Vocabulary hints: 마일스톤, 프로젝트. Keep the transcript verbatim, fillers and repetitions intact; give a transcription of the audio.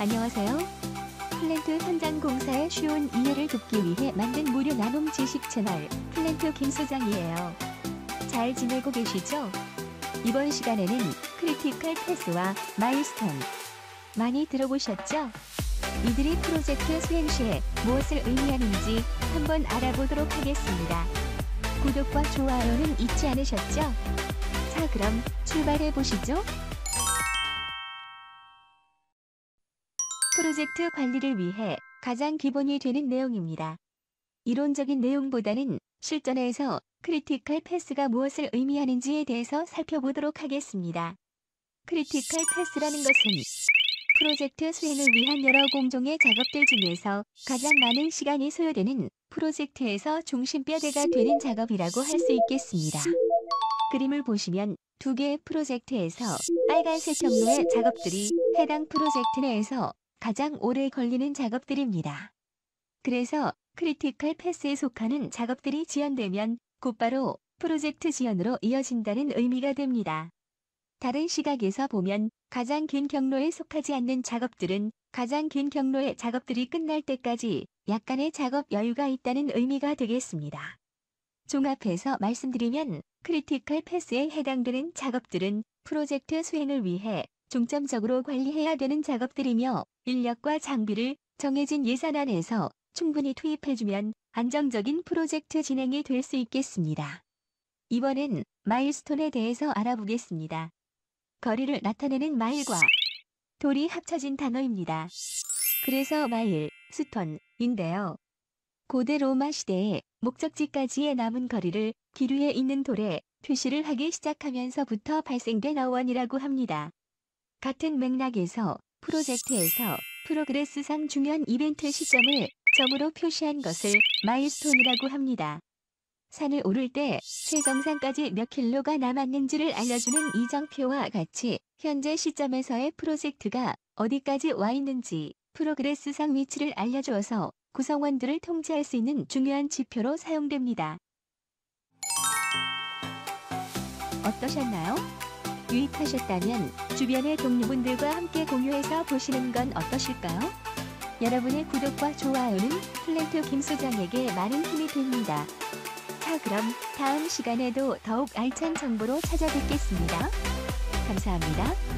안녕하세요. 플랜트 현장 공사의 쉬운 이해를 돕기 위해 만든 무료 나눔 지식 채널 플랜트 김소장이에요. 잘 지내고 계시죠? 이번 시간에는 크리티컬 패스와 마일스톤 많이 들어보셨죠? 이들이 프로젝트 수행 시에 무엇을 의미하는지 한번 알아보도록 하겠습니다. 구독과 좋아요는 잊지 않으셨죠? 자, 그럼 출발해 보시죠. 프로젝트 관리를 위해 가장 기본이 되는 내용입니다. 이론적인 내용보다는 실전에서 크리티컬 패스가 무엇을 의미하는지에 대해서 살펴보도록 하겠습니다. 크리티컬 패스라는 것은 프로젝트 수행을 위한 여러 공종의 작업들 중에서 가장 많은 시간이 소요되는 프로젝트에서 중심뼈대가 되는 작업이라고 할 수 있겠습니다. 그림을 보시면 두 개의 프로젝트에서 빨간색 경로의 작업들이 해당 프로젝트 내에서 가장 오래 걸리는 작업들입니다. 그래서 크리티컬 패스에 속하는 작업들이 지연되면 곧바로 프로젝트 지연으로 이어진다는 의미가 됩니다. 다른 시각에서 보면 가장 긴 경로에 속하지 않는 작업들은 가장 긴 경로의 작업들이 끝날 때까지 약간의 작업 여유가 있다는 의미가 되겠습니다. 종합해서 말씀드리면 크리티컬 패스에 해당되는 작업들은 프로젝트 수행을 위해 중점적으로 관리해야 되는 작업들이며 인력과 장비를 정해진 예산 안에서 충분히 투입해주면 안정적인 프로젝트 진행이 될 수 있겠습니다. 이번엔 마일스톤에 대해서 알아보겠습니다. 거리를 나타내는 마일과 돌이 합쳐진 단어입니다. 그래서 마일, 스톤인데요. 고대 로마 시대에 목적지까지의 남은 거리를 길 위에 있는 돌에 표시를 하기 시작하면서부터 발생된 어원이라고 합니다. 같은 맥락에서 프로젝트에서 프로그레스상 중요한 이벤트 시점을 점으로 표시한 것을 마일스톤이라고 합니다. 산을 오를 때 최정상까지 몇 킬로가 남았는지를 알려주는 이정표와 같이 현재 시점에서의 프로젝트가 어디까지 와 있는지 프로그레스상 위치를 알려주어서 구성원들을 통제할 수 있는 중요한 지표로 사용됩니다. 어떠셨나요? 유익하셨다면 주변의 동료분들과 함께 공유해서 보시는 건 어떠실까요? 여러분의 구독과 좋아요는 플랜트 김소장에게 많은 힘이 됩니다. 자, 그럼 다음 시간에도 더욱 알찬 정보로 찾아뵙겠습니다. 감사합니다.